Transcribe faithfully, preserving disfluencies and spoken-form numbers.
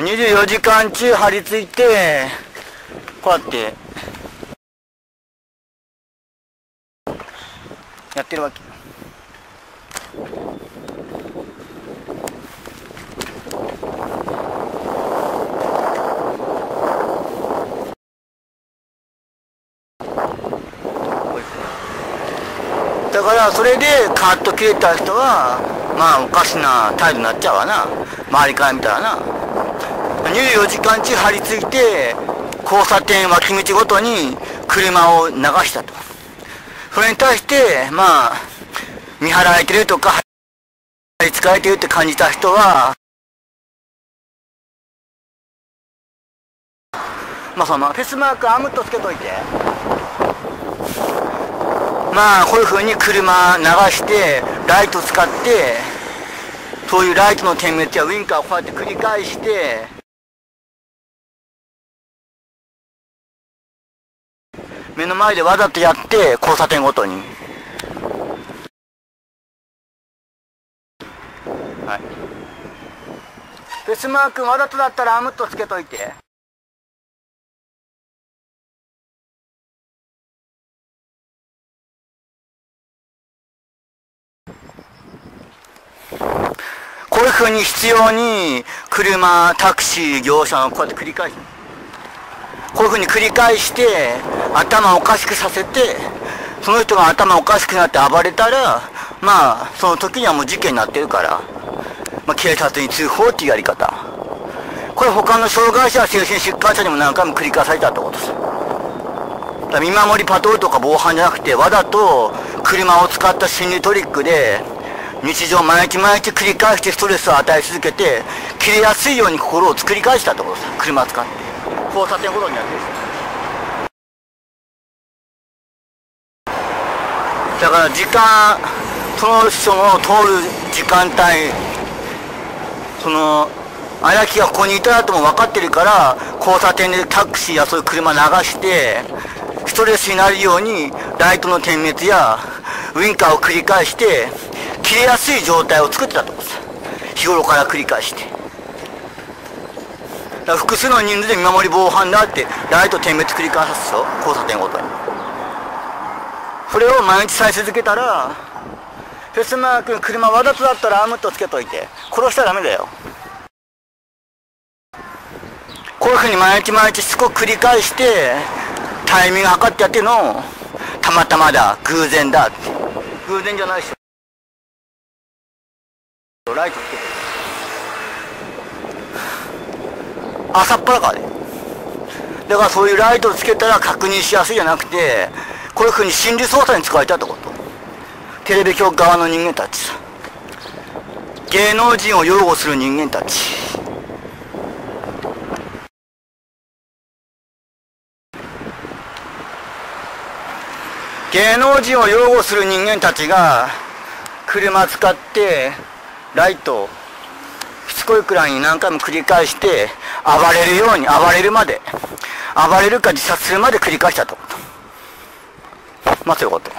にじゅうよじかん中張り付いて、こうやってやってるわけ。だからそれでカッと切れた人はまあおかしな態度になっちゃうわな、周りから見たらな。にじゅうよじかん中張り付いて交差点脇道ごとに車を流したと。それに対してまあ見張られてるとか張りつかれてるって感じた人はまあそのままフェスマークアームとつけといて、まあこういうふうに車流してライト使ってそういうライトの点滅やウインカーをこうやって繰り返して目の前でわざとやって交差点ごとに、はい、フェスマークわざとだったらアームっとつけといて。こういうふうに必要に車、タクシー、業者をこうやって繰り返し、こういうふうに繰り返して頭をおかしくさせて、その人が頭おかしくなって暴れたらまあその時にはもう事件になってるから、まあ、警察に通報っていうやり方、これ他の障害者、精神疾患者にも何回も繰り返されたってことです。だから見守りパトロールとか防犯じゃなくて、わざと車を使った心理トリックで日常毎日毎日繰り返してストレスを与え続けて切れやすいように心を作り返したってことです。車使って交差点ごとにやってるんです。だから時間、その人の通る時間帯、その荒木がここにいたらとも分かってるから、交差点でタクシーやそういう車流してストレスになるようにライトの点滅やウインカーを繰り返して切れやすい状態を作ってたってことです。日頃から繰り返して、だから複数の人数で見守り防犯だってライト点滅繰り返すでしょ、交差点ごとに。それを毎日さえ続けたら、フェスマーク車わざとだったらアームっとつけといて、殺したらダメだよ。こういうふうに毎日毎日しつこく繰り返してタイミング測ってやってるのを、たまたまだ偶然だって、偶然じゃないし、ライトつけてる朝っぱらからね。だからそういうライトをつけたら確認しやすいじゃなくて、こういうふうに心理操作に使われたってこと、テレビ局側の人間たち、芸能人を擁護する人間たち、芸能人を擁護する人間たちが車使ってライトをしつこいくらいに何回も繰り返して暴れるように、暴れるまで、暴れるか自殺するまで繰り返したと。まあそういうこと。